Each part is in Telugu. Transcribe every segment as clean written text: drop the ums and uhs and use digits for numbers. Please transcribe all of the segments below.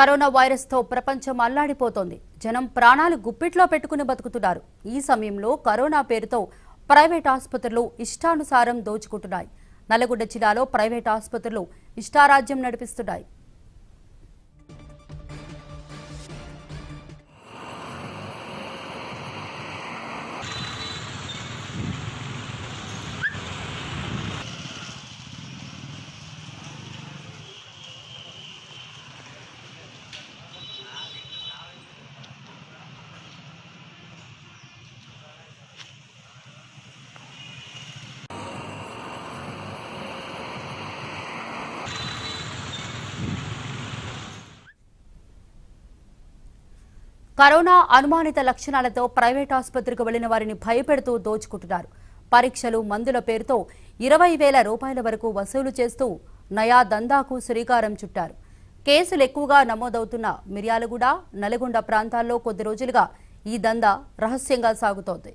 కరోనా వైరస్ తో ప్రపంచం అల్లాడిపోతోంది. జనం ప్రాణాలు గుప్పిట్లో పెట్టుకుని బతుకుతున్నారు. ఈ సమయంలో కరోనా పేరుతో ప్రైవేట్ ఆసుపత్రులు ఇష్టానుసారం దోచుకుంటున్నాయి. నల్లగొండ జిల్లాలో ప్రైవేట్ ఆసుపత్రులు ఇష్టారాజ్యం నడిపిస్తున్నాయి. కరోనా అనుమానిత లక్షణాలతో ప్రైవేట్ ఆసుపత్రికి వెళ్లిన వారిని భయపెడుతూ దోచుకుంటున్నారు. పరీక్షలు మందుల పేరుతో 20,000 రూపాయల వరకు వసూలు చేస్తూ నయా దందాకు శ్రీకారం చుట్టారు. కేసులు ఎక్కువగా నమోదవుతున్న మిర్యాలగూడ, నల్గొండ ప్రాంతాల్లో కొద్ది రోజులుగా ఈ దందా రహస్యంగా సాగుతోంది.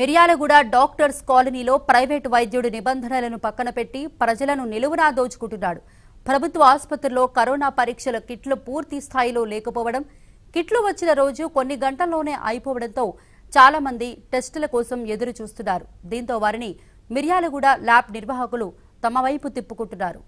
మిర్యాలగూడ డాక్టర్స్ కాలనీలో ప్రైవేట్ వైద్యుడి నిబంధనలను పక్కన పెట్టి ప్రజలను నిలువునా దోచుకుంటున్నాడు. ప్రభుత్వ ఆసుపత్రిలో కరోనా పరీక్షల కిట్లు పూర్తి స్థాయిలో లేకపోవడం, కిట్లు వచ్చిన రోజు కొన్ని గంటల్లోనే అయిపోవడంతో చాలా మంది టెస్టుల కోసం ఎదురు చూస్తున్నారు. దీంతో వారిని మిర్యాలగూడ ల్యాబ్ నిర్వాహకులు తమ వైపు తిప్పుకుంటున్నారు.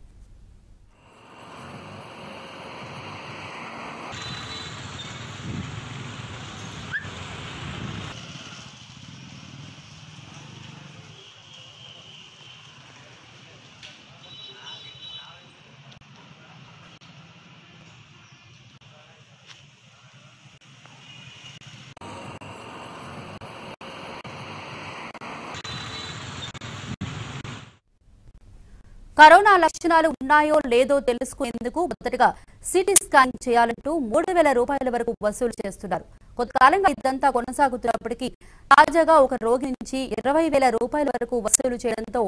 కరోనా లక్షణాలు ఉన్నాయో లేదో తెలుసుకునేందుకు మొదటగా సిటీ స్కాన్ చేయాలంటూ 3,000 రూపాయల వరకు వసూలు చేస్తున్నారు. కొంతకాలంగా ఇదంతా కొనసాగుతున్నప్పటికీ తాజాగా ఒక రోగి నుంచి 20,000 రూపాయల వరకు వసూలు చేయడంతో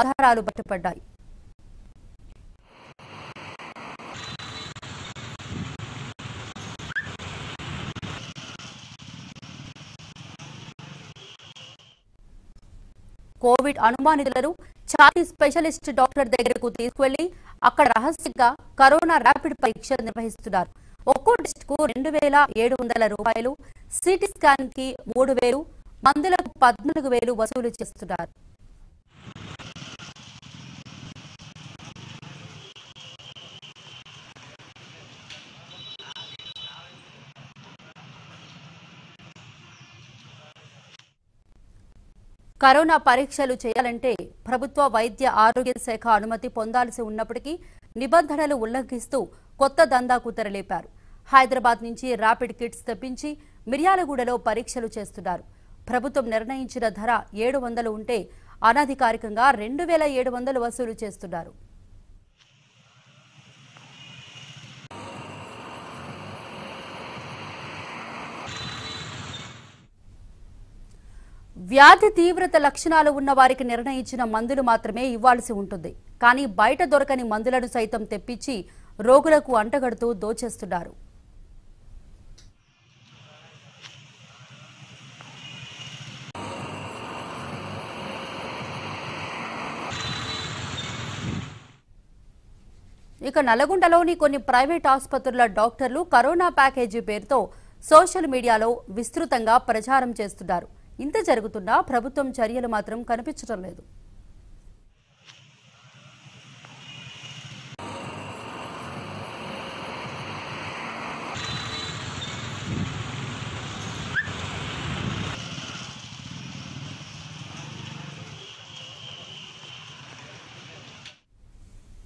ఆధారాలు బయటపడ్డాయి. కోవిడ్ అనుమానితులను ఛాతీ స్పెషలిస్ట్ డాక్టర్ దగ్గరకు తీసుకువెళ్లి అక్కడ రహస్యంగా కరోనా ర్యాపిడ్ పరీక్ష నిర్వహిస్తున్నారు. ఒక్కో టెస్ట్ కు 2,700 రూపాయలు, సిటీ స్కాన్ కి 3,000, మందులకు 14,000 వసూలు చేస్తున్నారు. కరోనా పరీక్షలు చేయాలంటే ప్రభుత్వ వైద్య ఆరోగ్య శాఖ అనుమతి పొందాల్సి ఉన్నప్పటికీ నిబంధనలు ఉల్లంఘిస్తూ కొత్త దందాకు తెరలేపారు. హైదరాబాద్ నుంచి ర్యాపిడ్ కిట్స్ తెప్పించి మిర్యాలగూడలో పరీక్షలు చేస్తున్నారు. ప్రభుత్వం నిర్ణయించిన ధర 700 ఉంటే అనధికారికంగా 2,700 వసూలు చేస్తున్నారు. వ్యాధి తీవ్రత లక్షణాలు ఉన్న వారికి నిర్ణయించిన మందులు మాత్రమే ఇవ్వాల్సి ఉంటుంది. కానీ బయట దొరకని మందులను సైతం తెప్పించి రోగులకు అంటగడుతూ దోచేస్తున్నారు. ఇక నల్గొండలోని కొన్ని ప్రైవేట్ ఆసుపత్రుల డాక్టర్లు కరోనా ప్యాకేజీ పేరుతో సోషల్ మీడియాలో విస్తృతంగా ప్రచారం చేస్తున్నారు. ఇంత జరుగుతున్నా ప్రభుత్వం చర్యలు మాత్రం కనిపించడం లేదు.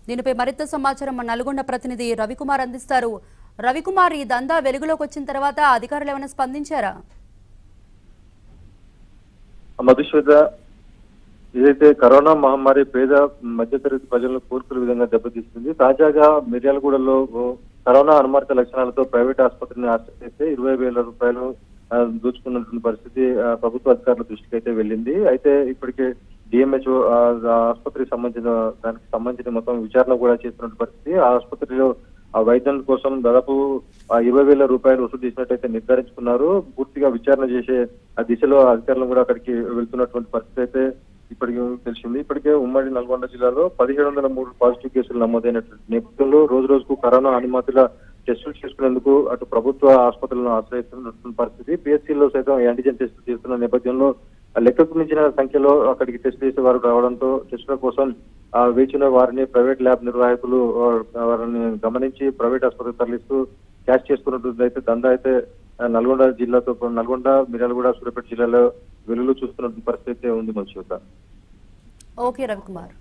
దీనిపై మరింత సమాచారం మన నల్గొండ ప్రతినిధి రవికుమార్ అందిస్తారు. రవికుమార్, ఈ దందా వెలుగులోకి వచ్చిన తర్వాత అధికారులు ఏమైనా స్పందించారా? మధుశ్వేత, ఏదైతే కరోనా మహమ్మారి పేద మధ్యతరగతి ప్రజలను కోరుకునే విధంగా దెబ్బతీస్తుంది. తాజాగా మిర్యాలగూడలో కరోనా అనుమానిత లక్షణాలతో ప్రైవేట్ ఆసుపత్రిని ఆశ్రయిస్తే 20,000 రూపాయలు దోచుకున్నటువంటి పరిస్థితి ప్రభుత్వ అధికారుల దృష్టికి అయితే వెళ్ళింది. అయితే ఇప్పటికే DMHO ఆసుపత్రికి సంబంధించిన మొత్తం విచారణ కూడా చేస్తున్న పరిస్థితి. ఆ ఆసుపత్రిలో ఆ వైద్యుల కోసం దాదాపు 20,000 రూపాయలు వసూలు చేసినట్టయితే నిర్ధారించుకున్నారు. పూర్తిగా విచారణ చేసే ఆ దిశలో అధికారులు కూడా అక్కడికి వెళ్తున్నటువంటి పరిస్థితి అయితే ఇప్పటికే తెలిసింది. ఇప్పటికే ఉమ్మడి నల్గొండ జిల్లాలో 1,703 పాజిటివ్ కేసులు నమోదైనటువంటి నేపథ్యంలో రోజు రోజుకు కరోనా అనుమతుల టెస్టులు చేసుకునేందుకు అటు ప్రభుత్వ ఆసుపత్రులను ఆశ్రయిస్తున్న పరిస్థితి. పిహెచ్సిలో సైతం యాంటీజెన్ టెస్టులు చేస్తున్న నేపథ్యంలో లెక్కకు మించిన సంఖ్యలో అక్కడికి టెస్ట్ చేసే వారు రావడంతో టెస్టుల కోసం వేచిన వారిని ప్రైవేట్ ల్యాబ్ నిర్వాహకులు వారిని గమనించి ప్రైవేట్ ఆసుపత్రికి తరలిస్తూ క్యాష్ చేసుకున్నటువంటి అయితే దందా అయితే నల్గొండ జిల్లాతో నల్గొండ, మిర్యాలగూడ, సూర్యాపేట జిల్లాలో వెలుగులు చూస్తున్న పరిస్థితి ఉంది. మంచి ఓకే రవికుమార్.